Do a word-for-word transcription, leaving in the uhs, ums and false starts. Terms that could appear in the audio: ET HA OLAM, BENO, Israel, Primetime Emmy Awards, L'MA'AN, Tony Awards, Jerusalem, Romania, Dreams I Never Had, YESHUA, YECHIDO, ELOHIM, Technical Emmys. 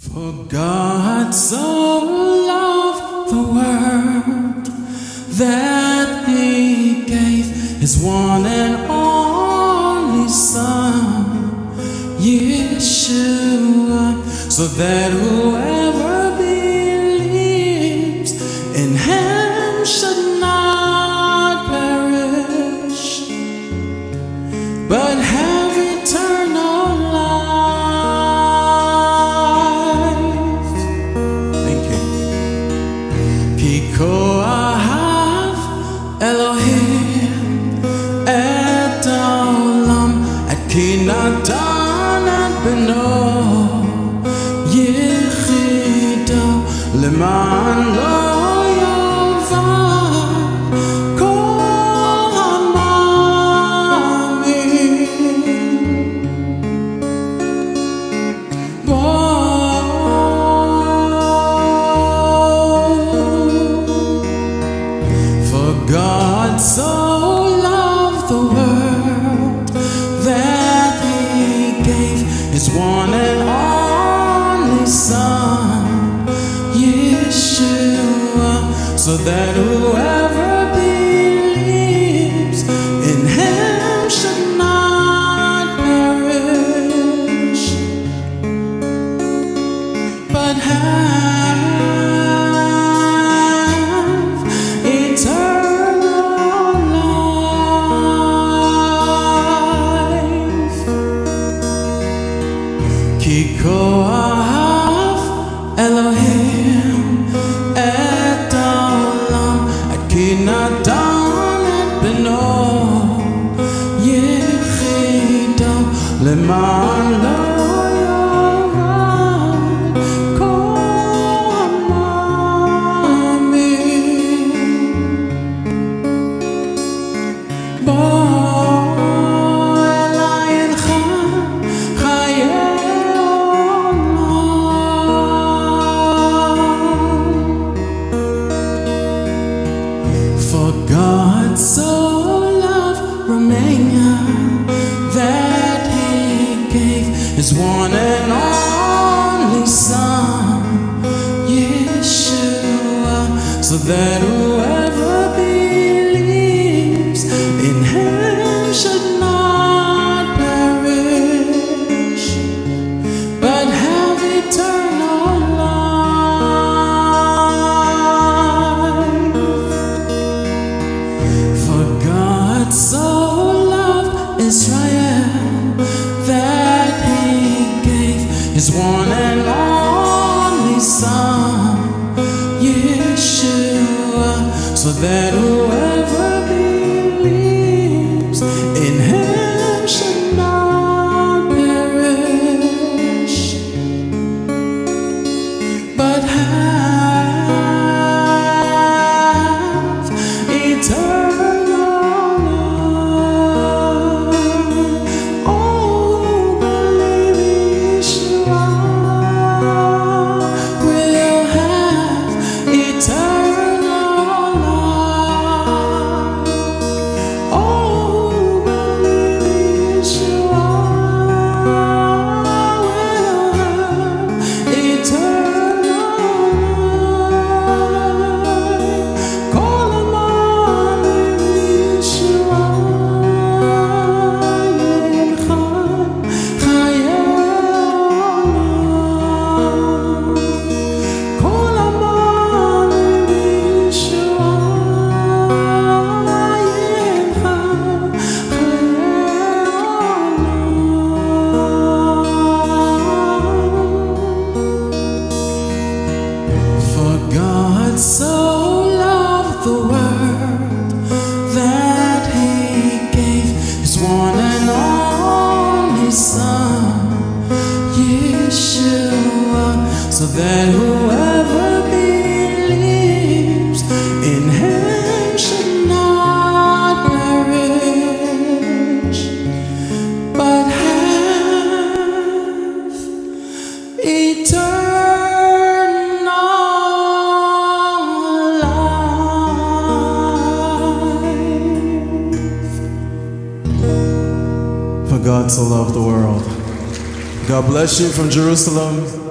For God so loved the world that he gave his one and only Son, Yeshua, so that whoever believes in him should not perish, but have eternal life. Thank you. Kiko Ahav Elohim et Olam at Kinatan and Beno Yechido L'Ma'an Lo Yovad Kol Hamamim. For God so loved the world that he gave his one and only Son, Yeshua, so that whoever believes in him should not perish, but have eternal life. Kiko Ahav Elohim et Olam at Kinatan et Beno Yechido L'Ma'an Lo Yovad Kol Hamamim. For God so loved Romania that he gave his one and only Son, Yeshua, so that whoever believes in him should not perish, but have eternal life. For God so loved Israel that he gave his one and only Son, Yeshua, so that whoever believes in him should not perish, but have eternal life. Oh, believe Yeshua will have eternal life. Oh, believe Yeshua will have eternal life. Call him on, Yeshua, call him on, Yeshua. For God so loved the world that he gave his one and only Son, Yeshua, so that whoever believes in him should not perish, but have eternal life. For God so loved the world. God bless you from Jerusalem.